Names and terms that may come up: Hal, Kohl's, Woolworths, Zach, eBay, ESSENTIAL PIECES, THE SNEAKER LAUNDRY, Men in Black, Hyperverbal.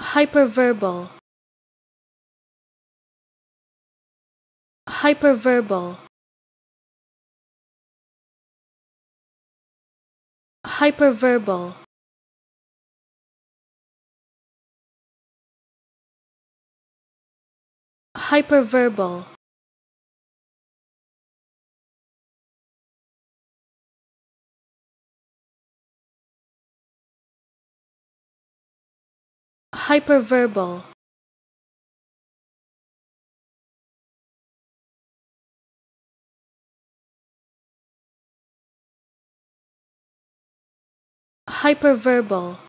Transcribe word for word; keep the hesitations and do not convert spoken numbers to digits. Hyperverbal. Hyperverbal. Hyperverbal. Hyperverbal. Hyperverbal. Hyperverbal.